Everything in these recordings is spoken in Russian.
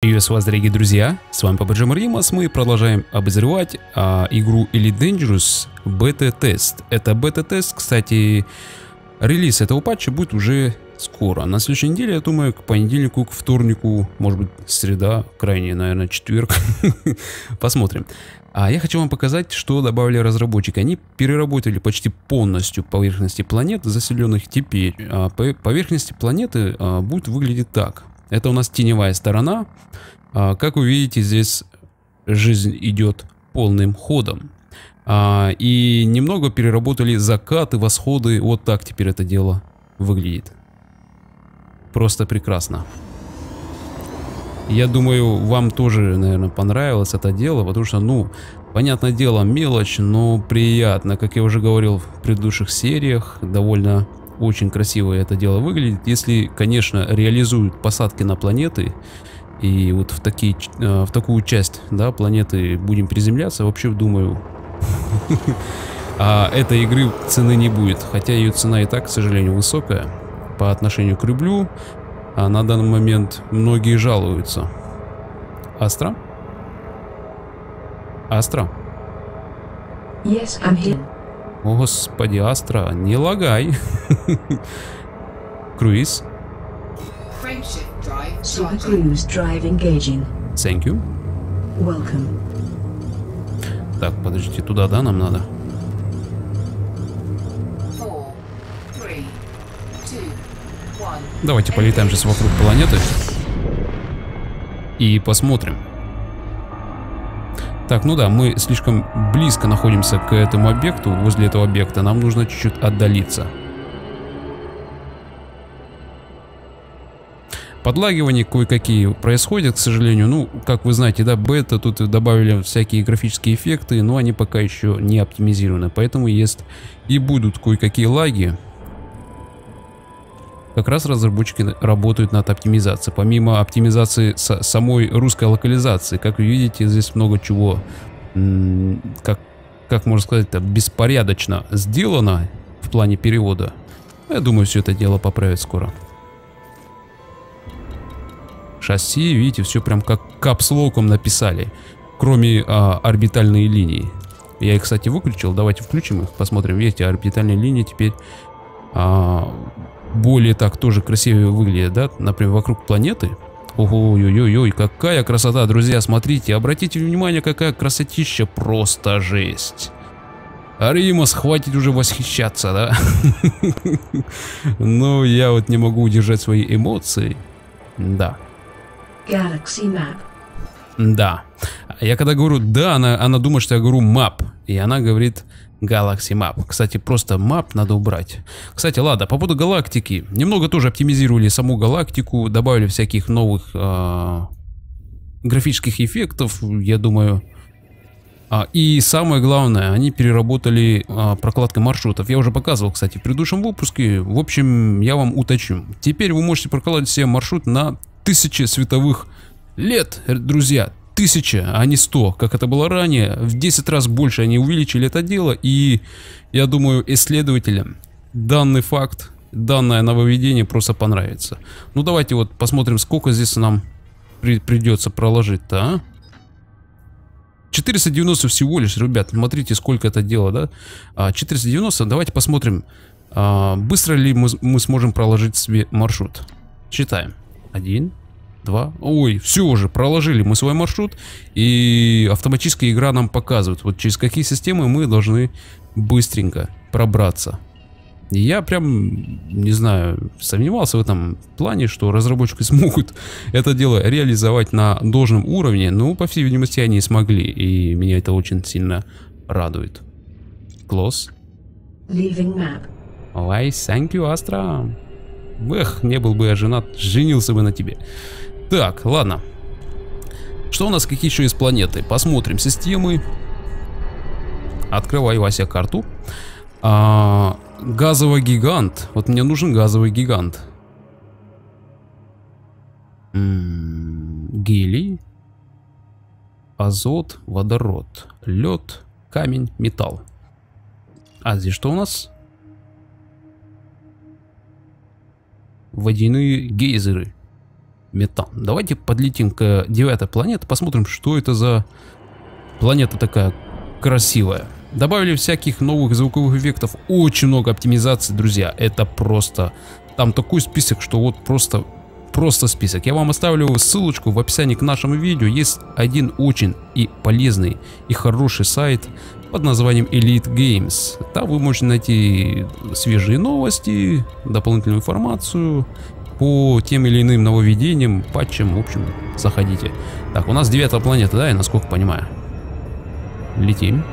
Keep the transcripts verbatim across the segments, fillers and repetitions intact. Приветствую вас, дорогие друзья, с вами Пабджем Римас, мы продолжаем обозревать а, игру Elite Dangerous бета-тест. Это бета-тест, кстати, релиз этого патча будет уже скоро, на следующей неделе, я думаю, к понедельнику, к вторнику, может быть, среда, крайне, наверное, четверг, посмотрим. А я хочу вам показать, что добавили разработчики. Они переработали почти полностью поверхности планет, заселенных теперь. А поверхности планеты а, будет выглядеть так. Это у нас теневая сторона. А, как вы видите, здесь жизнь идет полным ходом. А, и немного переработали закаты, восходы. Вот так теперь это дело выглядит. Просто прекрасно. Я думаю, вам тоже, наверное, понравилось это дело. Потому что, ну, понятное дело, мелочь, но приятно. Как я уже говорил в предыдущих сериях, довольно... Очень красиво это дело выглядит, если, конечно, реализуют посадки на планеты. И вот в, такие, в такую часть, да, планеты будем приземляться. Вообще, думаю, а этой игры цены не будет. Хотя ее цена и так, к сожалению, высокая по отношению к рублю. А на данный момент многие жалуются. Астра? Астра? Yes, I'm here. О, господи, Астра, не лагай. Круиз. Thank you. Welcome. Так, подождите, туда, да, нам надо? Four, three, two, one. Давайте полетаем сейчас вокруг планеты и посмотрим. Так, ну да, мы слишком близко находимся к этому объекту, возле этого объекта. Нам нужно чуть-чуть отдалиться. Подлагивания кое-какие происходят, к сожалению. Ну, как вы знаете, да, бета, тут добавили всякие графические эффекты, но они пока еще не оптимизированы. Поэтому есть и будут кое-какие лаги. Как раз разработчики работают над оптимизацией. Помимо оптимизации самой русской локализации, как вы видите, здесь много чего, как, как можно сказать, беспорядочно сделано в плане перевода. Я думаю, все это дело поправят скоро. Шасси, видите, все прям как капслоком написали, кроме а, орбитальной линии. Я их, кстати, выключил. Давайте включим их, посмотрим. Видите, орбитальные линии теперь... А, более так тоже красивее выглядит, да? Например, вокруг планеты. Ой-ой-ой, какая красота, друзья, смотрите, обратите внимание, какая красотища, просто жесть. Римас, хватит уже восхищаться, да? Ну, я вот не могу удержать свои эмоции. Да. Да. Я когда говорю «да», она, она думает, что я говорю «map». И она говорит Galaxy Map. Кстати, просто Map надо убрать. Кстати, ладно, по поводу галактики. Немного тоже оптимизировали саму галактику. Добавили всяких новых э, графических эффектов, я думаю. А, и самое главное, они переработали э, прокладку маршрутов. Я уже показывал, кстати, в предыдущем выпуске. В общем, я вам уточню. Теперь вы можете прокладывать себе маршрут на тысячи световых лет, друзья. Тысяча, а не сто, как это было ранее. В десять раз больше они увеличили это дело. И я думаю, исследователям данный факт, данное нововведение просто понравится. Ну давайте вот посмотрим, сколько здесь нам при придется проложить-то, а? четыреста девяносто всего лишь, ребят. Смотрите, сколько это дело, да? А, четыреста девяносто, давайте посмотрим, а, быстро ли мы, мы сможем проложить себе маршрут. Считаем. Один. Два. Ой, все уже, проложили мы свой маршрут, и автоматическая игра нам показывает, вот через какие системы мы должны быстренько пробраться. Я прям, не знаю, сомневался в этом плане, что разработчики смогут это дело реализовать на должном уровне, но, по всей видимости, они смогли, и меня это очень сильно радует. Close. Leaving map. Ой, thank you, Astra. Эх, не был бы я женат, женился бы на тебе. Так, ладно. Что у нас, какие еще есть планеты? Посмотрим системы. Открываю, Вася, карту. А, газовый гигант. Вот мне нужен газовый гигант. М-м, гелий. Азот, водород. Лед, камень, металл. А здесь что у нас? Водяные гейзеры. метан. Давайте подлетим к девятой планете, посмотрим, что это за планета такая красивая. Добавили всяких новых звуковых эффектов, очень много оптимизаций, друзья. Это просто... Там такой список, что вот просто... Просто список. Я вам оставлю ссылочку в описании к нашему видео. Есть один очень и полезный и хороший сайт под названием Elite Games. Там вы можете найти свежие новости, дополнительную информацию по тем или иным нововведениям, патчам. В общем, заходите. Так, у нас девятая планета, да, я насколько понимаю. Летим.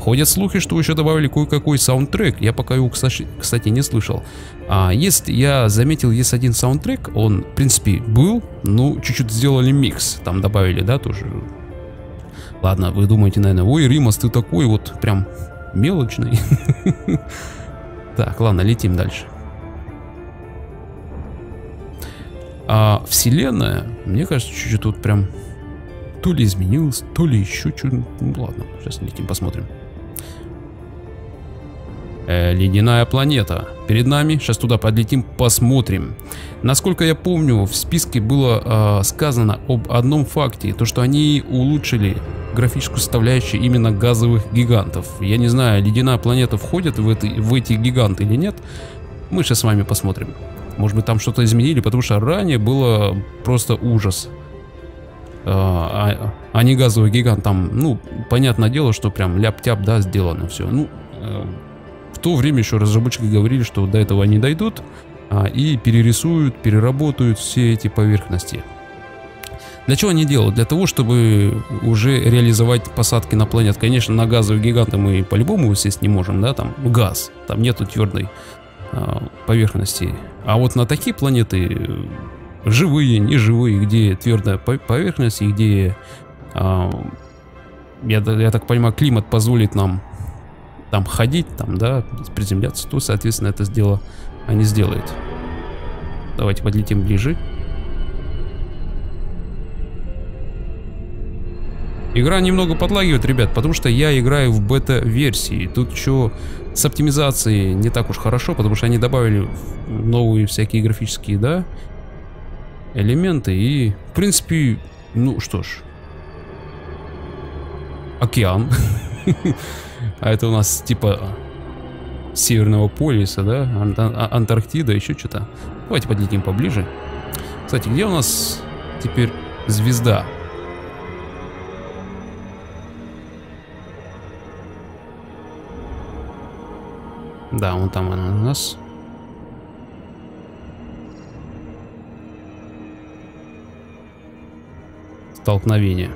Ходят слухи, что еще добавили кое-какой саундтрек. Я пока его, кстати, не слышал. А, есть, я заметил, есть один саундтрек. Он, в принципе, был, но чуть-чуть сделали микс. Там добавили, да, тоже. Ладно, вы думаете, наверное, ой, Римас, ты такой вот прям мелочный. Так, ладно, летим дальше. А вселенная, мне кажется, чуть-чуть тут прям то ли изменилась, то ли еще что-нибудь. Ну ладно, сейчас летим, посмотрим. Ледяная планета перед нами, сейчас туда подлетим, посмотрим. Насколько я помню, в списке было э, сказано об одном факте, то что они улучшили графическую составляющую именно газовых гигантов. Я не знаю, ледяная планета входит в, это, в эти гиганты или нет, мы сейчас с вами посмотрим. Может быть, там что-то изменили, потому что ранее было просто ужас. А, а не газовый гигант, там, ну, понятное дело, что прям ляп-тяп, да, сделано все. Ну, э, в то время еще разработчики говорили, что до этого они дойдут, а, и перерисуют, переработают все эти поверхности. Для чего они делают? Для того, чтобы уже реализовать посадки на планет. Конечно, на газовые гиганты мы по-любому сесть не можем, да, там газ, там нету твердой э, поверхности. А вот на такие планеты... Живые, неживые, где твердая поверхность и где, э, я, я так понимаю, климат позволит нам там ходить, там, да, приземляться, то, соответственно, это дело они сделают. Давайте подлетим ближе. Игра немного подлагивает, ребят, потому что я играю в бета-версии. Тут еще с оптимизацией не так уж хорошо, потому что они добавили новые всякие графические, да, элементы и, в принципе, ну что ж, океан, а это у нас типа Северного полюса, да, Антарктида, еще что-то. Давайте подлетим поближе. Кстати, где у нас теперь звезда? Да, вон там она у нас. Столкновение.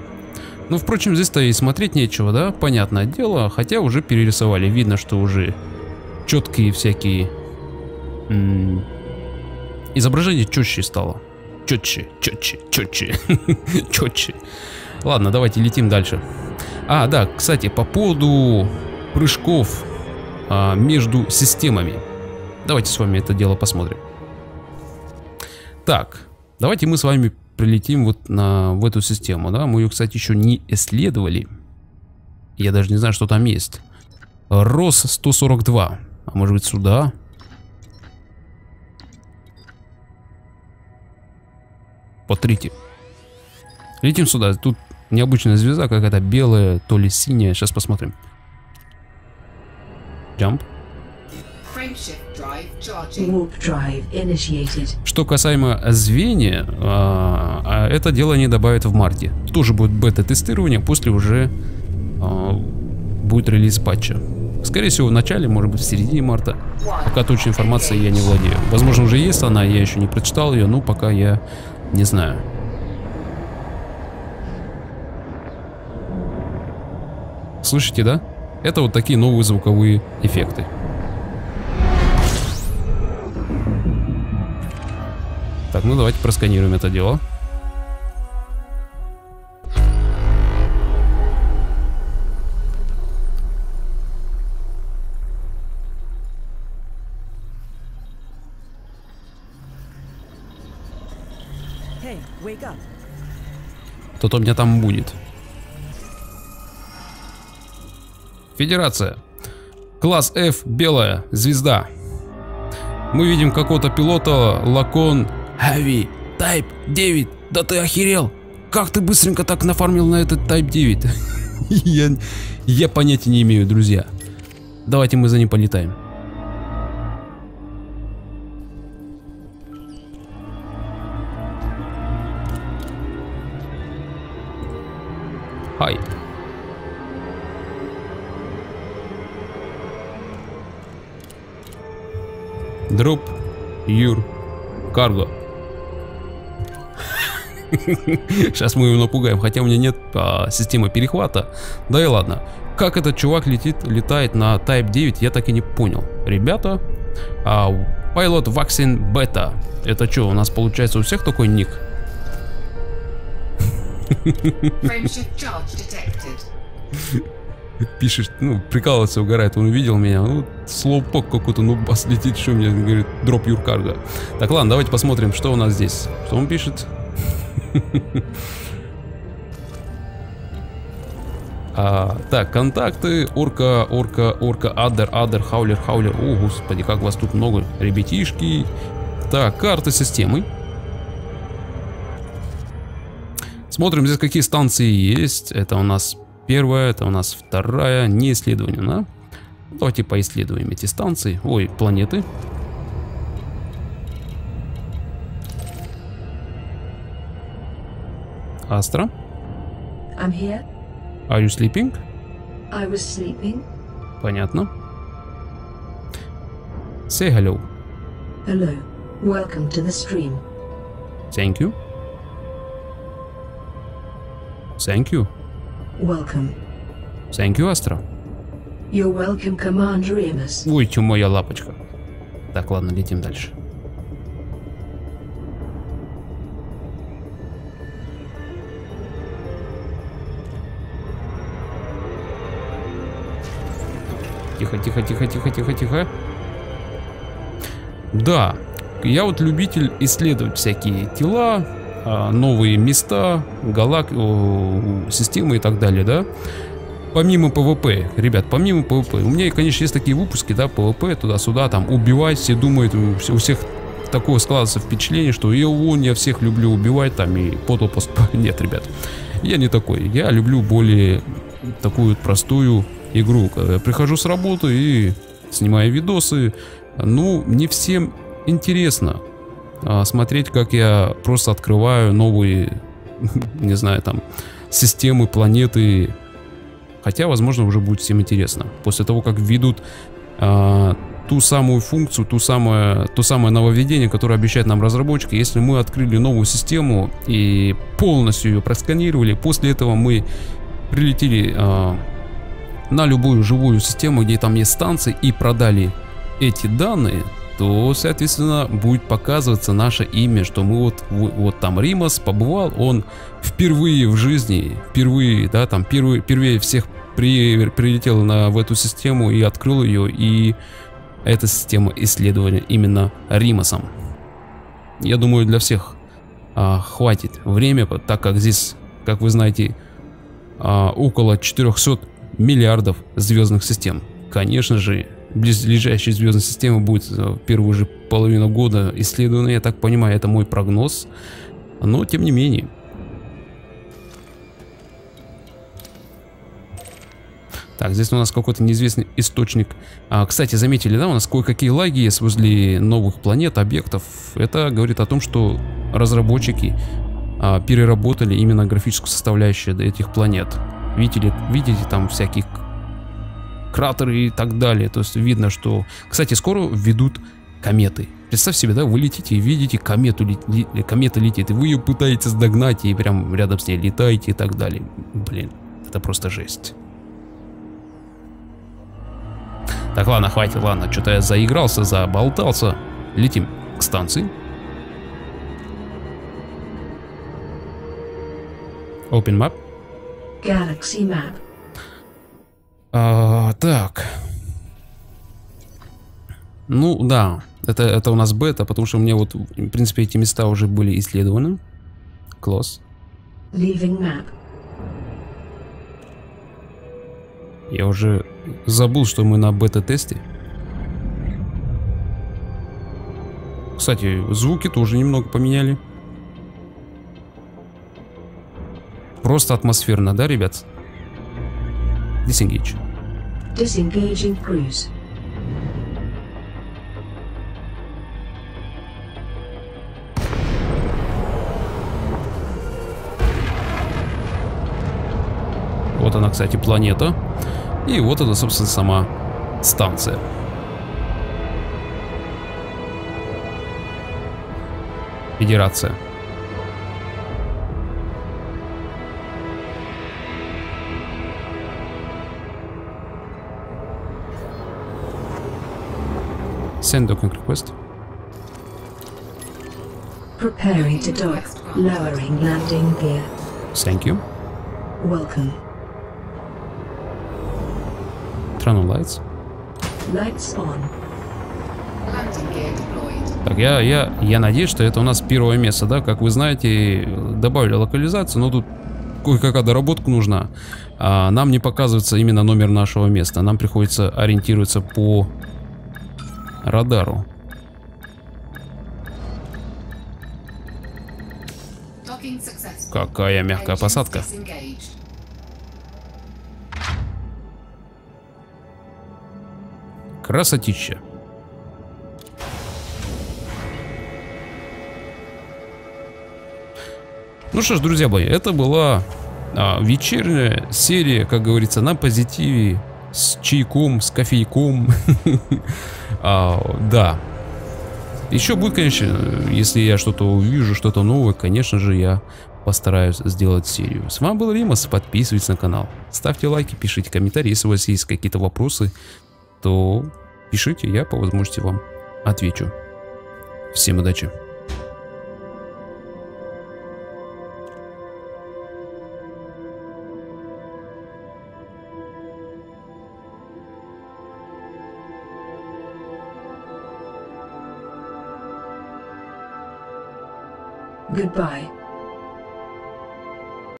Ну, впрочем, здесь-то и смотреть нечего, да, понятное дело, хотя уже перерисовали, видно, что уже четкие всякие изображения четче стало, четче, четче, четче, четче. Ладно, давайте летим дальше. А, да, кстати, по поводу прыжков а, между системами, давайте с вами это дело посмотрим. Так, давайте мы с вами прилетим вот на, в эту систему, да, мы ее, кстати, еще не исследовали, я даже не знаю, что там есть. РОС сто сорок два, а может быть сюда? Смотрите, летим сюда, тут необычная звезда, какая-то белая, то ли синяя, сейчас посмотрим. Jump. Что касаемо звенья, а, это дело они добавят в марте. Тоже будет бета-тестирование, после уже а, будет релиз патча. Скорее всего в начале, может быть в середине марта. Пока точной информации я не владею. Возможно уже есть она, я еще не прочитал ее, но пока я не знаю. Слышите, да? Это вот такие новые звуковые эффекты. Так, ну давайте просканируем это дело. Hey, wake up. Кто-то у меня там будет. Федерация. Класс F, белая, звезда. Мы видим какого-то пилота, Лакон Heavy Type девять, да ты охерел! Как ты быстренько так нафармил на этот Type девять? я, я понятия не имею, друзья. Давайте мы за ним полетаем. Хай. Дроп Юр Карго. Сейчас мы его напугаем, хотя у меня нет а, системы перехвата. Да и ладно. Как этот чувак летит, летает на Type девять, я так и не понял. Ребята, а, Pilot Vaccine Beta. Это что, у нас получается у всех такой ник? Пишешь, ну, прикалывается, угорает, он увидел меня, ну, слоупок какой-то, ну, бас летит, что мне, говорит, дроп юркарга. Так, ладно, давайте посмотрим, что у нас здесь, что он пишет. а, так, контакты, Orca, Orca, Orca, Adder, Adder, Hauler, Hauler, о, господи, как вас тут много, ребятишки. Так, карты системы. Смотрим здесь, какие станции есть. Это у нас первая, это у нас вторая. Не исследование, да? Давайте поисследуем эти станции. Ой, планеты. Астра. I'm here. Are you sleeping? I was sleeping. Понятно. Say hello. Hello. Welcome to the stream. Thank you. Thank you. Welcome. Thank you, Astra. You're welcome, Commander Римас. Ой, чё, моя лапочка. Так, ладно, летим дальше. Тихо, тихо, тихо, тихо, тихо, тихо. Да, я вот любитель исследовать всякие тела, новые места, галак... системы и так далее, да? Помимо ПВП, ребят, помимо ПВП. У меня, конечно, есть такие выпуски, да, ПВП, туда-сюда, там, убивать, все думают, у всех такое складывается впечатление, что я, вон, я всех люблю убивать, там, и потопост. Нет, ребят, я не такой. Я люблю более такую простую игру. Я прихожу с работы и снимаю видосы. Ну, не всем интересно смотреть, как я просто открываю новые, не знаю, там, системы, планеты. Хотя, возможно, уже будет всем интересно. После того, как введут а, ту самую функцию, ту самое, то самое нововведение, которое обещает нам разработчики. Если мы открыли новую систему и полностью ее просканировали, после этого мы прилетели а, на любую живую систему, где там есть станции, и продали эти данные, то, соответственно, будет показываться наше имя, что мы вот, вот там Римас побывал, он впервые в жизни, впервые, да, там, первый, впервые всех при, прилетел на, в эту систему и открыл ее, и эта система исследования именно Римасом. Я думаю, для всех а, хватит время, так как здесь, как вы знаете, а, около четырёхсот миллиардов звездных систем. Конечно же, близлежащая звездная система будет в первую же половину года исследована, я так понимаю, это мой прогноз, но тем не менее. Так, здесь у нас какой-то неизвестный источник. А, кстати, заметили, да, у нас кое-какие лаги есть возле новых планет, объектов. Это говорит о том, что разработчики а, переработали именно графическую составляющую этих планет. Видели, видите, там всяких кратеры и так далее, то есть видно, что... Кстати, скоро введут кометы. Представь себе, да, вы летите и видите комету, ле... комета летит, и вы ее пытаетесь догнать, и прям рядом с ней летаете и так далее. Блин, это просто жесть. Так, ладно, хватит, ладно, что-то я заигрался, заболтался. Летим к станции. Open map. Galaxy map. А, так. Ну да, это, это у нас бета, потому что у меня вот, в принципе, эти места уже были исследованы. Close. Leaving map. Я уже забыл, что мы на бета-тесте. Кстати, звуки тоже немного поменяли. Просто атмосферно, да, ребят? Disengage. Disengaging cruise. Вот она, кстати, планета. И вот это, собственно, сама станция. Федерация. Send docking request. Preparing to dock. Lowering landing gear. Thank you. Welcome. Turn on lights. Lights on. Landing gear deployed. Так, я, я, я надеюсь, что это у нас первое место, да? Как вы знаете, добавили локализацию, но тут кое-какая доработка нужна. А нам не показывается именно номер нашего места. Нам приходится ориентироваться по радару. Какая мягкая посадка. Красотища. Ну что ж, друзья мои, это была а, вечерняя серия, как говорится, на позитиве. С чайком, с кофейком. а, Да. Еще будет, конечно, если я что-то увижу, что-то новое, конечно же, я постараюсь сделать серию. С вами был Римас, подписывайтесь на канал, ставьте лайки, пишите комментарии. Если у вас есть какие-то вопросы, то пишите, я по возможности вам отвечу. Всем удачи. Goodbye.